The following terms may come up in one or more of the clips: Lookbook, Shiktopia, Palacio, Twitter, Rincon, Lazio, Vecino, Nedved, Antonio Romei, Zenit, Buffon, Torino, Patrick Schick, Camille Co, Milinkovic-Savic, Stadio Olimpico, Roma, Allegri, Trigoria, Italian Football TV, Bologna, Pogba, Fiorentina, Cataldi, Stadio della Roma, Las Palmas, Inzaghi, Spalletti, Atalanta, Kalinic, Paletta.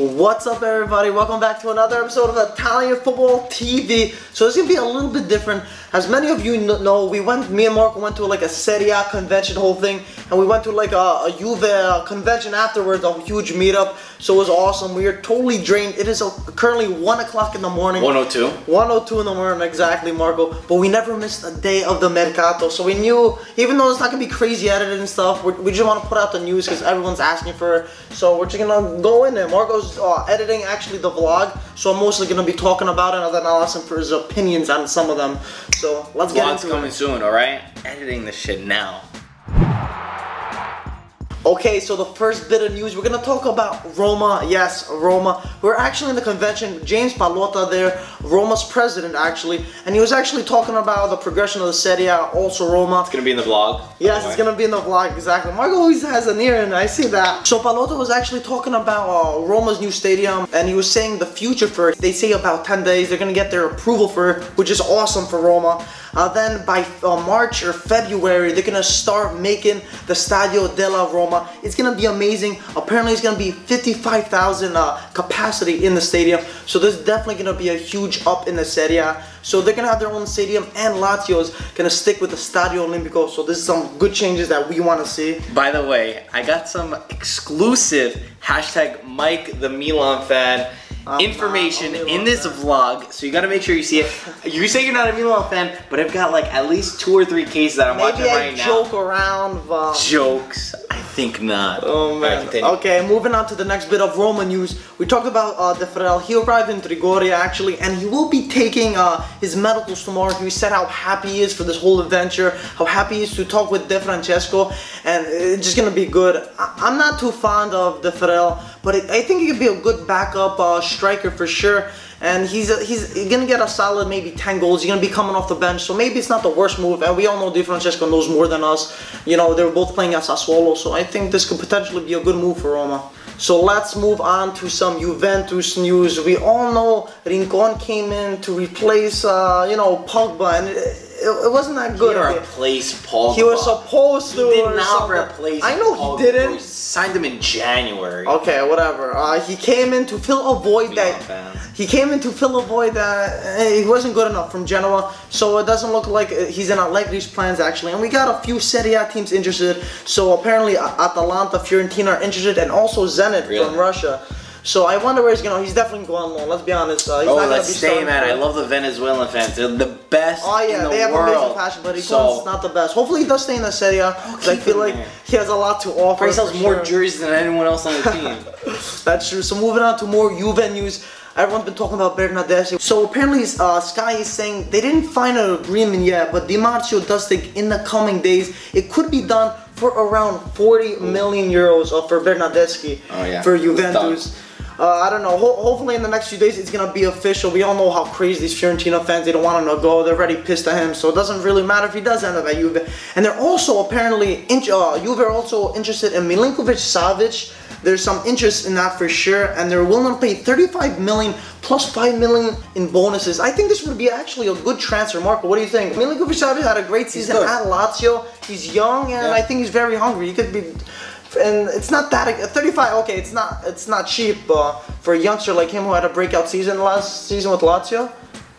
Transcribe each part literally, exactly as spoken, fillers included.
What's up, everybody? Welcome back to another episode of Italian Football T V. So it's gonna be a little bit different. As many of you know, we went, me and Marco went to like a Serie A convention, whole thing, and we went to like a, a Juve convention afterwards, a huge meetup. So it was awesome. We are totally drained. It is a, currently one o'clock in the morning. one oh two. one oh two in the morning, exactly, Marco. But we never missed a day of the Mercato. So we knew, even though it's not gonna be crazy edited and stuff, we're, we just want to put out the news because everyone's asking for it. So we're just gonna go in there. Marco's Uh, editing actually the vlog, so I'm mostly gonna be talking about it, and then I'll ask him for his opinions on some of them. So let's get into it. Vlog's coming soon, all right? Editing this shit now. Okay, so the first bit of news, we're gonna talk about Roma. Yes, Roma. We're actually in the convention. James Pallotta there, Roma's president actually, and he was actually talking about the progression of the Serie A, also Roma. It's gonna be in the vlog. Yes, it's gonna be in the vlog, exactly. Marco always has an ear, and I see that. So Pallotta was actually talking about uh, Roma's new stadium, and he was saying the future for it. They say about ten days, they're gonna get their approval for it, which is awesome for Roma. Uh, then by uh, March or February, they're gonna start making the Stadio della Roma. It's gonna be amazing. Apparently it's gonna be fifty-five thousand uh, capacity in the stadium, so there's definitely gonna be a huge up in the Serie A. So they're gonna have their own stadium, and Lazio is gonna stick with the Stadio Olimpico. So this is some good changes that we want to see. By the way, I got some exclusive hashtag Mike the Milan fan I'm information in this fan. vlog, so you gotta make sure you see it. You say you're not a Milan fan, but I've got like at least two or three cases that I'm Maybe watching I right now. Maybe I joke around. Um, Jokes. I think not. Oh man. Right, okay, moving on to the next bit of Roma news. We talked about uh, Defrel. He arrived in Trigoria actually, and he will be taking uh, his medicals tomorrow. He said how happy he is for this whole adventure, how happy he is to talk with Di Francesco, and it's just gonna be good. I I'm not too fond of Defrel, but it, I think he could be a good backup uh, striker for sure. And he's a, he's gonna get a solid maybe ten goals. He's gonna be coming off the bench, so maybe it's not the worst move. And we all know Di Francesco knows more than us. You know, they were both playing at Sassuolo, so I think this could potentially be a good move for Roma. So let's move on to some Juventus news. We all know Rincon came in to replace, uh, you know, Pogba, and it, it, it wasn't that good. He replaced Pogba. He was supposed to. He did not replace. I know Pogba. He didn't. He signed him in January. Okay, whatever. Uh, he came in to fill a void that. He came in to fill a void that uh, he wasn't good enough from Genoa. So it doesn't look like he's in Allegri's plans actually. And we got a few Serie A teams interested. So apparently Atalanta, Fiorentina are interested, and also Zenit. Really? From Russia. So I wonder where he's going. He's definitely going low. Let's be honest. Uh, he's oh, not let's be stay, man. I love the Venezuelan fans. They're the best. Oh yeah, in the they have world. amazing passion, but he's so. not the best. Hopefully he does stay in the Serie A. Because I feel like there. he has a lot to offer. He sells more sure. jerseys than anyone else on the team. That's true. So moving on to more Juve news. Everyone's been talking about Bernardeschi. So apparently uh, Sky is saying they didn't find an agreement yet, but Di Marzio does think in the coming days it could be done for around forty million euros uh, for Bernardeschi, oh, yeah. for Juventus. Uh, I don't know, Ho hopefully in the next few days it's gonna be official. We all know how crazy these Fiorentina fans, they don't want him to go, they're already pissed at him, so it doesn't really matter if he does end up at Juve. And they're also apparently, in uh, Juve are also interested in Milinkovic-Savic. There's some interest in that for sure, and they're willing to pay thirty-five million plus five million in bonuses. I think this would be actually a good transfer. Marco, what do you think? Milinkovic-Savic had a great season at Lazio. He's young, and yeah. I think he's very hungry. He could be, and it's not that thirty-five. Okay, it's not it's not cheap uh, for a youngster like him who had a breakout season last season with Lazio.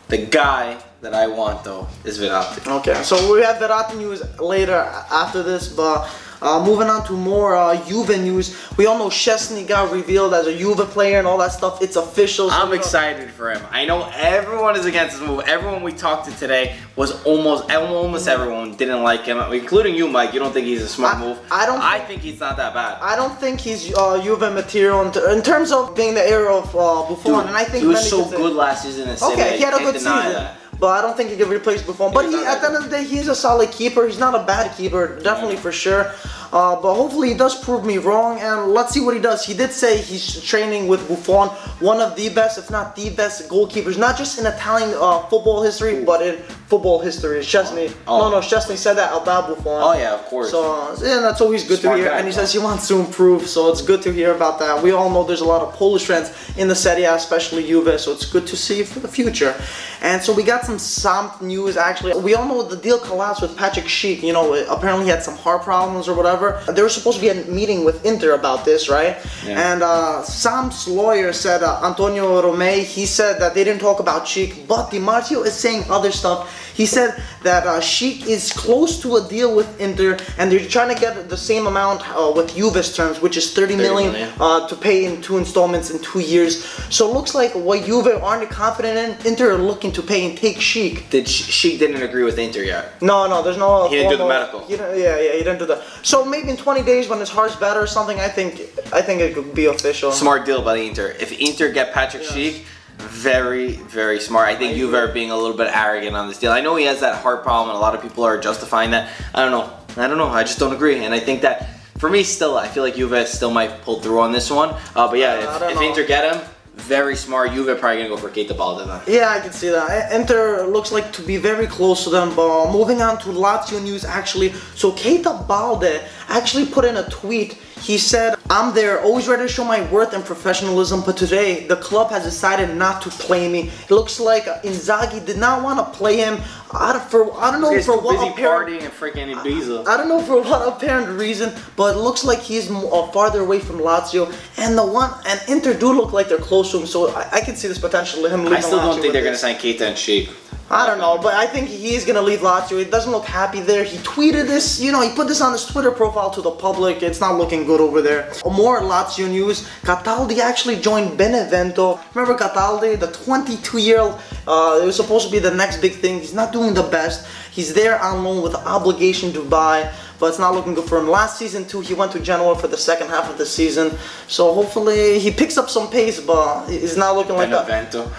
The guy that I want though is Verratti. Okay, so we have Verratti news later after this, but. Uh, moving on to more uh, Juve news. We all know Szczesny got revealed as a Juve player and all that stuff. It's official. So I'm excited for him. I know everyone is against this move. Everyone we talked to today was almost, almost everyone didn't like him, including you, Mike. You don't think he's a smart I, move. I don't. I think, think he's not that bad. I don't think he's uh, Juve material in, in terms of being the heir of uh, Buffon. Dude, and I think he was so good last season in City. Okay, he had a good season. That. But I don't think he can replace Buffon. But he, at the end of the day, he's a solid keeper. He's not a bad keeper, definitely for sure. Uh, but hopefully he does prove me wrong, and let's see what he does. He did say he's training with Buffon, one of the best, if not the best goalkeepers, not just in Italian uh, football history, but in football history. Szczesny, oh. no, no, Szczesny said that about Buffon. Oh yeah, of course. So uh, yeah, that's always good Smart to hear. Guy, and he yeah. says he wants to improve, so it's good to hear about that. We all know there's a lot of Polish fans in the Serie A, especially Juve, so it's good to see for the future. And so we got some Samp news actually. We all know the deal collapsed with Patrick Schick. You know, apparently he had some heart problems or whatever. whatever. There was supposed to be a meeting with Inter about this, right? Yeah. And uh, Sam's lawyer said, uh, Antonio Romei, he said that they didn't talk about Schick, but Di Marzio is saying other stuff. He said that uh, Schick is close to a deal with Inter, and they're trying to get the same amount uh, with Juve's terms, which is thirty million uh, to pay in two installments in two years. So it looks like what Juve aren't confident in, Inter are looking to pay and take Schick. Did Schick didn't agree with Inter yet? No, no, there's no. He didn't formal, do the medical. He didn't, yeah, yeah, he didn't do that. So maybe in twenty days when his heart's better or something, I think, I think it could be official. Smart deal by Inter. If Inter get Patrick yes. Schick. Very, very smart. I think Juve are being a little bit arrogant on this deal. I know he has that heart problem and a lot of people are justifying that. I don't know. I don't know. I just don't agree. And I think that, for me, still, I feel like Juve still might pull through on this one. Uh, but yeah, uh, if, if Inter get him, very smart. Juve probably going to go for Keita Baldini. Yeah, I can see that. Inter looks like to be very close to them. But moving on to Lazio news, actually. So Keita Baldini actually put in a tweet. He said, I'm there, always ready to show my worth and professionalism, but today the club has decided not to play me. It looks like Inzaghi did not want to play him. I don't, for, I don't know for what apparent, and freaking Ibiza. I, I don't know for what apparent reason, but it looks like he's uh, farther away from Lazio. And the one and Inter do look like they're close to him, so I, I can see this potential him leaving. I still don't Lazio think they're going to sign Keita and Schick. I don't know, but I think he's gonna leave Lazio. It doesn't look happy there. He tweeted this, you know, he put this on his Twitter profile to the public. It's not looking good over there. More Lazio news. Cataldi actually joined Benevento. Remember Cataldi, the twenty-two-year-old? Uh, it was supposed to be the next big thing. He's not doing the best. He's there on loan with obligation Dubai, but it's not looking good for him. Last season too, he went to Genoa for the second half of the season. So hopefully he picks up some pace, but it's not looking like that. Benevento.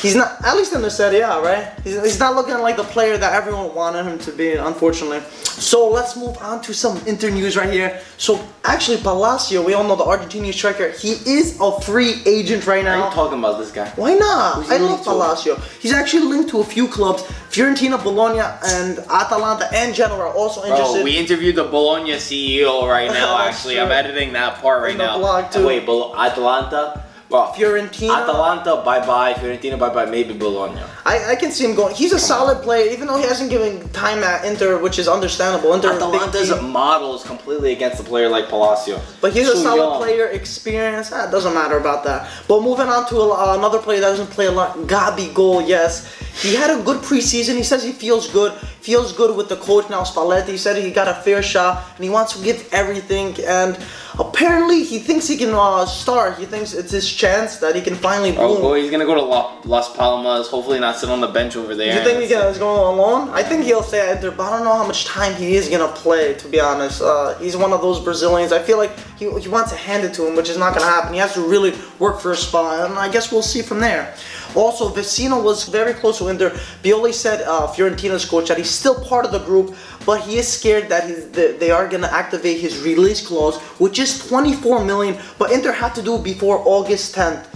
He's not, at least in the Serie A, right? He's, he's not looking like the player that everyone wanted him to be, unfortunately. So let's move on to some Inter news right here. So actually Palacio, we all know the Argentinian striker, he is a free agent right now. Why are you talking about this guy? Why not? I love Palacio. He's actually linked to a few clubs. Fiorentina, Bologna, and Atalanta and Genoa are also interested. Bro, we interviewed the Bologna C E O right now, actually. True. I'm editing that part right now. Wait, Atalanta? Well, Fiorentina, Atalanta, bye-bye. Fiorentina, bye-bye. Maybe Bologna. I, I can see him going. He's a solid player, even though he hasn't given time at Inter, which is understandable. Inter Atalanta's model is completely against a player like Palacio. But he's Too a solid young. player, experience. It ah, doesn't matter about that. But moving on to a, uh, another player that doesn't play a lot, Gabigol, yes. He had a good preseason. He says he feels good. Feels good with the coach now, Spalletti. He said he got a fair shot, and he wants to give everything. And apparently, he thinks he can uh, start. He thinks it's his chance that he can finally bloom. Oh, boy, he's gonna go to La Las Palmas. Hopefully, not sit on the bench over there. You think he's gonna go alone? I think he'll stay at Inter, but I don't know how much time he is gonna play. To be honest, uh, he's one of those Brazilians. I feel like he, he wants to hand it to him, which is not gonna happen. He has to really work for a spot, and I guess we'll see from there. Also, Vecino was very close to Inter. Pioli said, uh, Fiorentina's coach, that he's still part of the group, but he is scared that he's, they are going to activate his release clause, which is twenty-four million, but Inter had to do it before August tenth.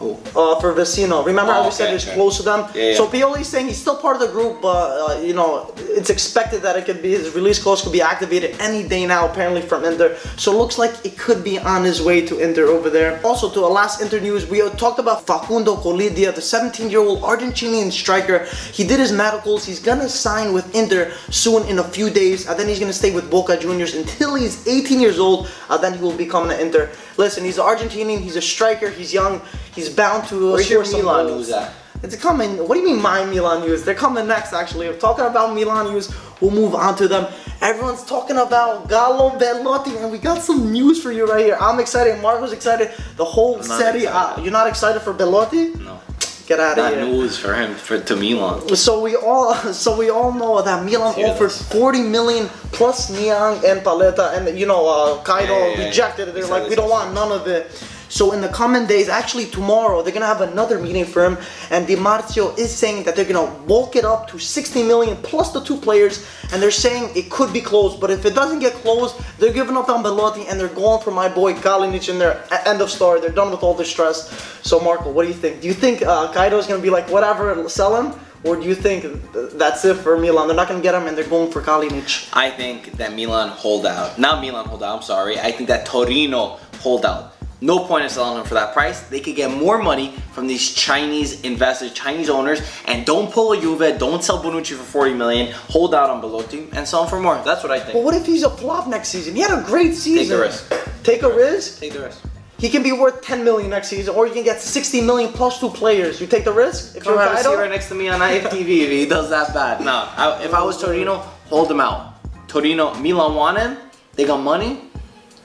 Uh, for Vecino. Remember how oh, we okay, said he's okay. close to them? Yeah, yeah. So Pioli's saying he's still part of the group, but uh, you know, it's expected that it could be, his release clause could be activated any day now, apparently, from Inter. So it looks like it could be on his way to Inter over there. Also, to our last Inter news, we talked about Facundo Colidia, the seventeen-year-old Argentinian striker. He did his medicals. He's gonna sign with Inter soon in a few days, and then he's gonna stay with Boca Juniors until he's eighteen years old, and then he will become an Inter. Listen, he's an Argentinian. He's a striker. He's young. He's bound to Where's your Milan news at? It's coming. What do you mean my Milan news? They're coming next, actually. We're talking about Milan news. We'll move on to them. Everyone's talking about Gallo Belotti, and we got some news for you right here. I'm excited. Marco's excited. The whole Serie A. You're not excited for Belotti? No. Get out of here. That news for him for to Milan. So we all so we all know that Milan offered forty million plus Niang and Paletta, and you know uh, Kaido yeah, yeah, yeah, rejected it. They're like, we don't want none of it. So in the coming days, actually tomorrow, they're gonna have another meeting for him, and Di Marzio is saying that they're gonna bulk it up to sixty million plus the two players, and they're saying it could be closed. But if it doesn't get closed, they're giving up on Belotti and they're going for my boy Kalinic in their end of story. They're done with all the stress. So Marco, what do you think? Do you think uh, Kaido is gonna be like whatever, sell him? Or do you think that's it for Milan? They're not going to get him and they're going for Kalinic. I think that Milan hold out. Not Milan hold out, I'm sorry. I think that Torino hold out. No point in selling them for that price. They could get more money from these Chinese investors, Chinese owners, and don't pull a Juve, don't sell Bonucci for forty million, hold out on Belotti and sell him for more. That's what I think. But what if he's a flop next season? He had a great season. Take the risk. Take, Take a risk? Take the risk. He can be worth ten million next season, or you can get sixty million plus two players. You take the risk? If Come you're have a right next to me on I F T V if he does that bad. No, I, if I was Torino, hold him out. Torino, Milan want him, they got money.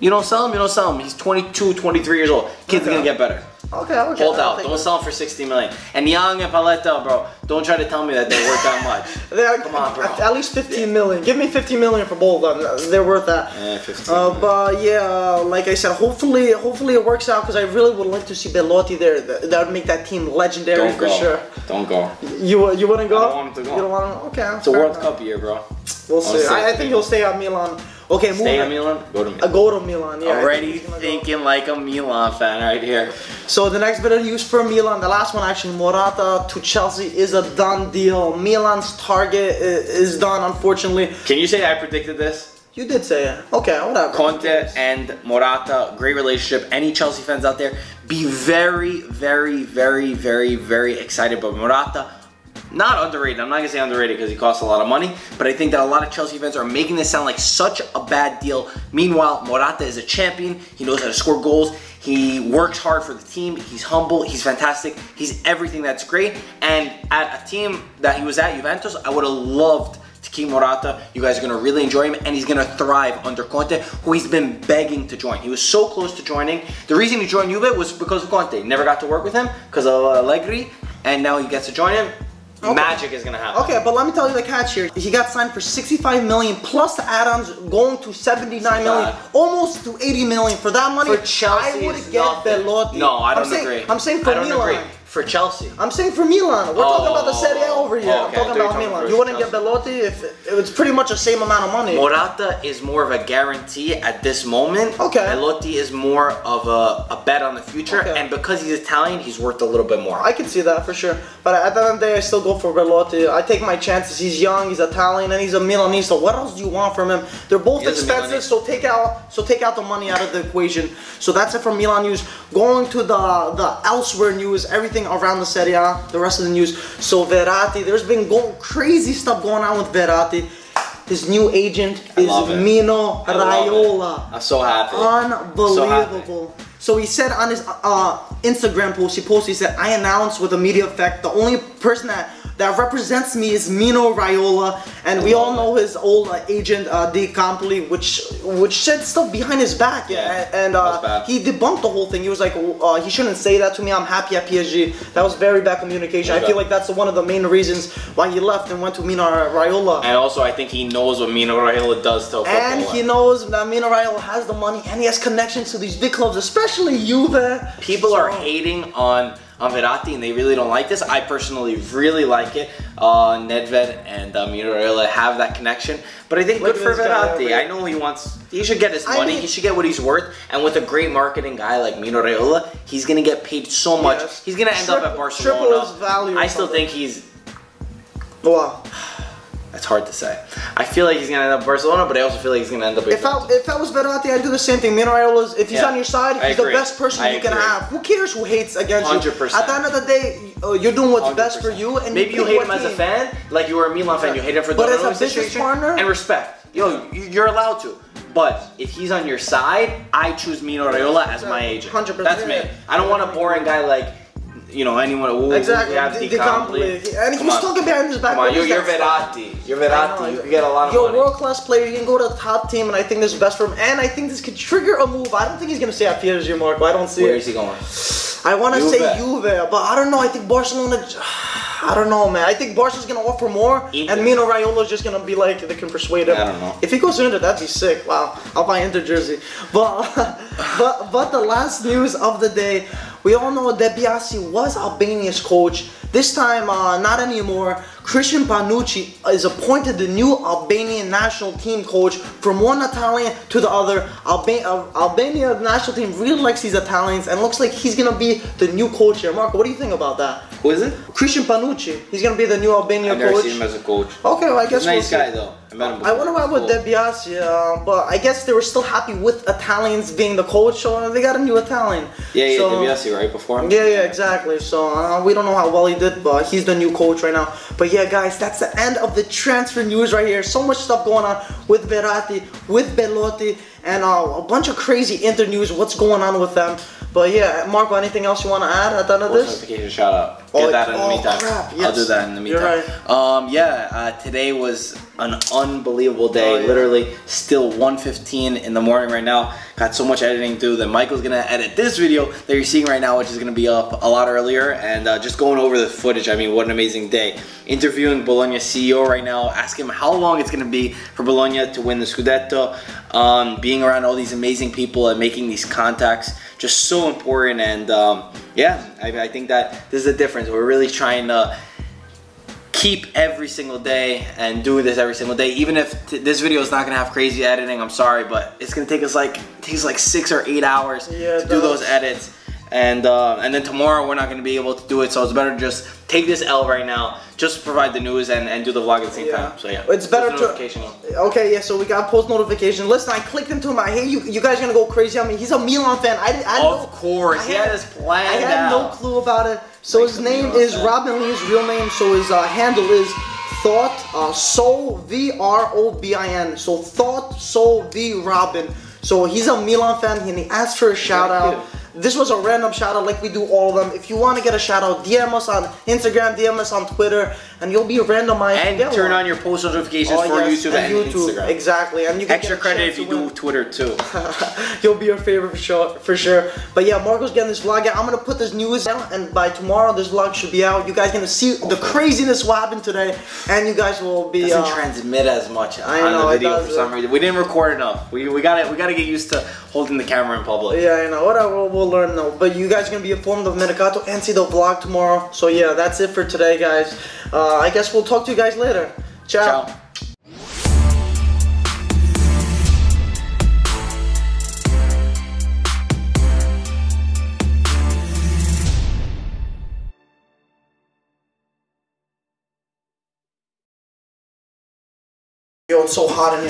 You don't sell him, you don't sell him. He's twenty-two, twenty-three years old. Kid's okay. Gonna get better. Okay, okay. Hold out. Don't sell him for sixty million. And Young and Pallotta, bro, don't try to tell me that they're worth that much. They are, come on, bro. At least fifteen million. Give me fifteen million for both of them. They're worth that. Yeah, fifteen. Uh, but yeah, uh, like I said, hopefully, hopefully it works out because I really would like to see Belotti there. That would make that team legendary don't for go. sure. Don't go. You you wouldn't go? I don't want him to go. You don't want him? Okay. It's a World enough. Cup year, bro. We'll see. I, I think he'll stay at Milan. Okay, move. Stay at Milan? Go to Milan. Uh, go to Milan, yeah. Already think thinking go. like a Milan fan right here. So the next bit of news for Milan, the last one actually, Morata to Chelsea is a done deal. Milan's target is done, unfortunately. Can you say I predicted this? You did say it. Okay, whatever. Conte and Morata, great relationship. Any Chelsea fans out there, be very, very, very, very, very excited about Morata. Not underrated, I'm not gonna say underrated because he costs a lot of money, but I think that a lot of Chelsea fans are making this sound like such a bad deal. Meanwhile, Morata is a champion, he knows how to score goals, he works hard for the team, he's humble, he's fantastic, he's everything that's great, and at a team that he was at, Juventus, I would have loved to keep Morata. You guys are gonna really enjoy him, and he's gonna thrive under Conte, who he's been begging to join. He was so close to joining. The reason he joined Juve was because of Conte. Never got to work with him because of Allegri, and now he gets to join him. Okay. Magic is gonna happen. Okay, but let me tell you the catch here. He got signed for sixty-five million plus the add-ons, going to seventy-nine million, almost to eighty million. For that money, for Chelsea, I would get nothing. Belotti. No, I don't I'm agree. Saying, I'm saying for I don't Milan. Agree. For Chelsea. I'm saying for Milan. We're oh, talking about the Serie A over here. Oh, okay. I'm talking about talking Milan. You wouldn't Chelsea. get Belotti if it, it was pretty much the same amount of money. Morata is more of a guarantee at this moment. Okay. Belotti is more of a, a bet on the future. Okay. And because he's Italian, he's worth a little bit more. I can see that for sure. But at the end of the day, I still go for Belotti. I take my chances. He's young, he's Italian, and he's a Milanese. So what else do you want from him? They're both expensive, so take out so take out the money out of the equation. So that's it for Milan news. Going to the, the elsewhere news, everything around the Serie A, the rest of the news. So Verratti, there's been going crazy stuff going on with Verratti. His new agent I is Mino Raiola. I'm so happy. Unbelievable. So, happy. so he said on his uh, Instagram post, he posted, he said, I announced with immediate effect, the only person that that represents me is Mino Raiola, and we all know his old uh, agent uh, Di Campoli, which which said stuff behind his back, yeah, and, and uh, he debunked the whole thing. He was like, uh, he shouldn't say that to me. I'm happy at P S G. That was very bad communication. Yeah, I feel like that's one of the main reasons why he left and went to Mino Raiola. And also, I think he knows what Mino Raiola does to football. And he knows that Mino Raiola has the money, and he has connections to these big clubs, especially Juve. People so, are hating on. on Verratti, and they really don't like this. I personally really like it. Uh, Nedved and uh, Mino Raiola have that connection, but I think Look good for Verratti. I know he wants, he should get his I money, mean, he should get what he's worth, and with a great marketing guy like Mino Raiola, he's gonna get paid so much. Yes. He's gonna end Trip, up at Barcelona. His value I still think he's... Wow. It's hard to say. I feel like he's gonna end up Barcelona, but I also feel like he's gonna end up. If I, if I was Verratti, I'd do the same thing. Mino Raiola's, if he's yeah, on your side, he's the best person I you agree. can have. Who cares who hates against one hundred percent. You? At the end of the day, uh, you're doing what's one hundred percent. Best for you, and maybe you, you hate him as a fan, like you were a Milan yeah. fan. You hate him for but the but as a business partner and respect. Yo, you're allowed to. But if he's on your side, I choose Mino Raiola as my agent. one hundred percent. That's me. I don't want a boring guy like. You know, anyone who exactly. have Di Campoli. And he's talking behind his back. Come on, you're, you're Verratti. You're Verratti. You can get a lot of You're money. You're a world-class player. You can go to the top team, and I think this is best for him. And I think this could trigger a move. I don't think he's going to stay at P S G, Marco. I don't see Where it. Where is he going? I want to say Juve, but I don't know. I think Barcelona... I don't know, man. I think Barca's going to offer more, Inter. And Mino Raiola's just going to be like, they can persuade him. I don't know. If he goes to Inter, that'd be sick. Wow. I'll buy Inter jersey. But, but, but the last news of the day... We all know that Biasi was Albania's coach. This time, uh, not anymore. Christian Panucci is appointed the new Albanian national team coach from one Italian to the other. Alba uh, Albania national team really likes these Italians, and looks like he's going to be the new coach here. Marco, what do you think about that? Who is it? Christian Panucci. He's going to be the new Albania coach. I've never seen him as a coach. Okay, well, I guess he's a nice we'll see. guy, though. I wonder why with the Biasi, uh, but I guess they were still happy with Italians being the coach, so they got a new Italian. Yeah, yeah, so, the Biasi, right before him. Yeah, yeah, exactly. So uh, we don't know how well he did, but he's the new coach right now. But yeah, guys, that's the end of the transfer news right here. So much stuff going on with Verratti, with Belotti, and uh, a bunch of crazy Inter news. What's going on with them? But yeah, Marco, anything else you want to add at the end of this? Notification shout out. Get oh, that in oh, the meantime. Crap, yes. I'll do that in the meantime. You're right. Um, yeah, uh, today was an unbelievable day. Oh, yeah. Literally, still one fifteen in the morning right now. Got so much editing to do that Michael's gonna edit this video that you're seeing right now, which is gonna be up a lot earlier. And uh, just going over the footage. I mean, what an amazing day. Interviewing Bologna C E O right now. Ask him how long it's gonna be for Bologna to win the Scudetto. Um, being around all these amazing people and making these contacts, just so important. And um, yeah, I, I think that this is the difference. We're really trying to keep every single day and do this every single day. Even if t this video is not gonna have crazy editing, I'm sorry, but it's gonna take us like takes like six or eight hours yeah, to do those edits. And uh, and then tomorrow we're not gonna be able to do it, so it's better to just take this L right now, just provide the news and, and do the vlog at the same yeah. time. So yeah, it's better to, okay, yeah, so we got post notification. Listen, I clicked into him, I hey, you, you guys gonna go crazy on me. He's a Milan fan, I, I Of know, course, I he had, had his plan I had out. no clue about it. So Thanks his name is fan. Robin Lee's real name, so his uh, handle is Thought uh, Soul, V R O B I N, so Thought Soul V Robin. So he's a Milan fan and he asked for a shout out. Yeah, this was a random shout out like we do all of them. If you want to get a shout out, D M us on Instagram, D M us on Twitter, and you'll be randomized. And turn one. on your post notifications oh, for yes, YouTube and, and YouTube. Instagram. Exactly. And you can extra credit if you do Twitter too. You'll be your favorite for sure, for sure. But yeah, Marco's getting this vlog out. I'm going to put this news out, and by tomorrow this vlog should be out. You guys are going to see the craziness what happened today, and you guys will be... It doesn't uh, transmit as much I on know, the video for some reason. We didn't record enough. We, we got we to get used to holding the camera in public. Yeah, I know. Whatever. We'll learn though, but you guys are gonna be informed of Mercato and see the vlog tomorrow. So yeah, that's it for today, guys. Uh, I guess we'll talk to you guys later. Ciao. Ciao. Yo, it's so hot in here.